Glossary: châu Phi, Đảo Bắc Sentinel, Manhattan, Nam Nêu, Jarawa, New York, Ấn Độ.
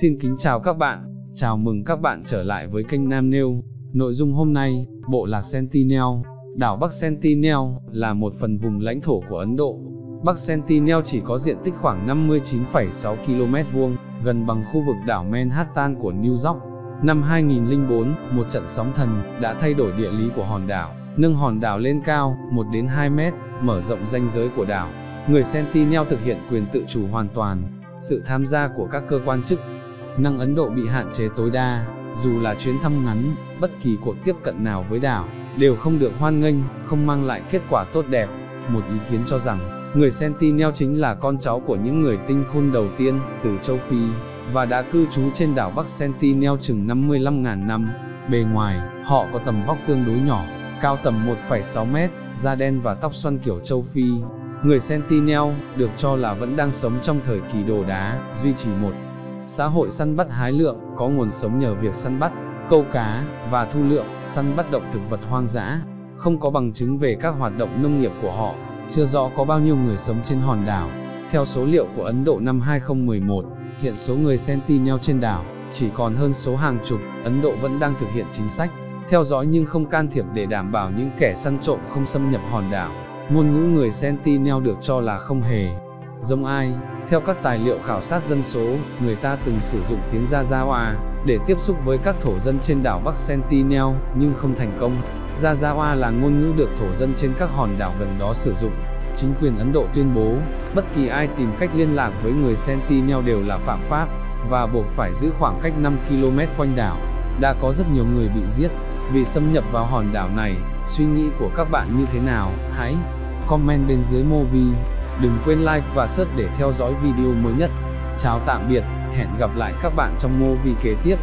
Xin kính chào các bạn, chào mừng các bạn trở lại với kênh Nam Nêu. Nội dung hôm nay, bộ lạc Sentinel. Đảo Bắc Sentinel là một phần vùng lãnh thổ của Ấn Độ. Bắc Sentinel chỉ có diện tích khoảng 59,6 km2, gần bằng khu vực đảo Manhattan của New York. Năm 2004, một trận sóng thần đã thay đổi địa lý của hòn đảo, nâng hòn đảo lên cao 1 đến 2 mét, mở rộng ranh giới của đảo. Người Sentinel thực hiện quyền tự chủ hoàn toàn, sự tham gia của các cơ quan chức năng Ấn Độ bị hạn chế tối đa, dù là chuyến thăm ngắn, bất kỳ cuộc tiếp cận nào với đảo đều không được hoan nghênh, không mang lại kết quả tốt đẹp. Một ý kiến cho rằng, người Sentinel chính là con cháu của những người tinh khôn đầu tiên từ châu Phi và đã cư trú trên đảo Bắc Sentinel chừng 55.000 năm. Bề ngoài, họ có tầm vóc tương đối nhỏ, cao tầm 1,6 mét, da đen và tóc xoăn kiểu châu Phi. Người Sentinel được cho là vẫn đang sống trong thời kỳ đồ đá, duy trì một xã hội săn bắt hái lượm, có nguồn sống nhờ việc săn bắt, câu cá và thu lượm, săn bắt động thực vật hoang dã. Không có bằng chứng về các hoạt động nông nghiệp của họ, chưa rõ có bao nhiêu người sống trên hòn đảo. Theo số liệu của Ấn Độ năm 2011, hiện số người Sentinel trên đảo chỉ còn hơn số hàng chục. Ấn Độ vẫn đang thực hiện chính sách theo dõi nhưng không can thiệp để đảm bảo những kẻ săn trộm không xâm nhập hòn đảo. Ngôn ngữ người Sentinel được cho là không hề giống ai. Theo các tài liệu khảo sát dân số, người ta từng sử dụng tiếng Jarawa để tiếp xúc với các thổ dân trên đảo Bắc Sentinel, nhưng không thành công. Jarawa là ngôn ngữ được thổ dân trên các hòn đảo gần đó sử dụng. Chính quyền Ấn Độ tuyên bố, bất kỳ ai tìm cách liên lạc với người Sentinel đều là phạm pháp, và buộc phải giữ khoảng cách 5 km quanh đảo. Đã có rất nhiều người bị giết vì xâm nhập vào hòn đảo này. Suy nghĩ của các bạn như thế nào? Hãy comment bên dưới mô vi. Đừng quên like và search để theo dõi video mới nhất. Chào tạm biệt, hẹn gặp lại các bạn trong mô vi kế tiếp.